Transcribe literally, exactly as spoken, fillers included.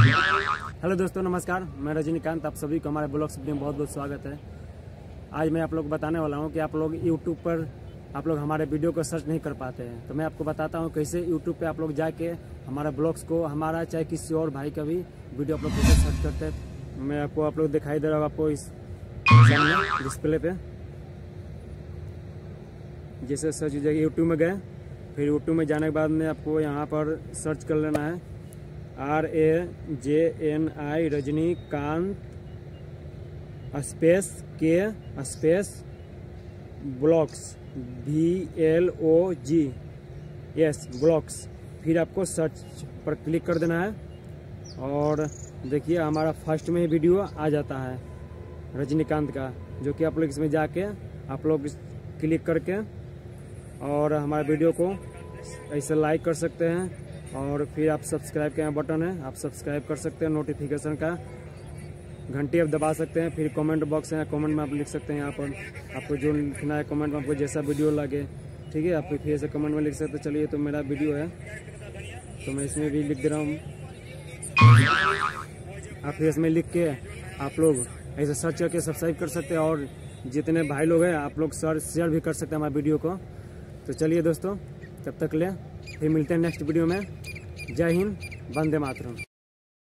Hello दोस्तों, नमस्कार। मैं रजनीकांत, आप सभी को हमारे ब्लॉग्स में बहुत बहुत स्वागत है। आज मैं आप लोग बताने वाला हूं कि आप लोग यूट्यूब पर आप लोग हमारे वीडियो को सर्च नहीं कर पाते हैं, तो मैं आपको बताता हूं कैसे यूट्यूब पे आप लोग जाके हमारे ब्लॉग्स को, हमारा चाहे किसी और भाई का भी वीडियो आप लोग कैसे सर्च करते हैं। मैं आपको आप लोग दिखाई दे रहा हूँ आपको इस डिस्प्ले पे। जैसे सर्च हो जाएगी, यूट्यूब में गए, फिर यूट्यूब में जाने के बाद में आपको यहाँ पर सर्च कर लेना है R A J N I Rajinikanth space के space blogs B L O G S blogs. फिर आपको सर्च पर क्लिक कर देना है और देखिए हमारा फर्स्ट में ही वीडियो आ जाता है रजनीकांत का, जो कि आप लोग इसमें जाके आप लोग क्लिक करके और हमारे वीडियो को ऐसे लाइक कर सकते हैं। और फिर आप सब्सक्राइब का यहाँ बटन है, आप सब्सक्राइब कर सकते हैं, नोटिफिकेशन का घंटी आप दबा सकते हैं। फिर कमेंट बॉक्स है, कमेंट में आप लिख सकते हैं, यहाँ पर आपको जो लिखना है कमेंट में, आपको जैसा वीडियो लगे, ठीक है, आप फिर ऐसे कमेंट में लिख सकते हैं। चलिए, तो मेरा वीडियो है तो मैं इसमें भी लिख दे रहा हूँ, आप फिर इसमें लिख के आप लोग ऐसे सर्च करके सब्सक्राइब कर सकते हैं। और जितने भाई लोग हैं आप लोग सर शेयर भी कर सकते हैं हमारे वीडियो को। तो चलिए दोस्तों, तब तक ले फिर मिलते हैं नेक्स्ट वीडियो में। जय हिंद, वंदे मातरम।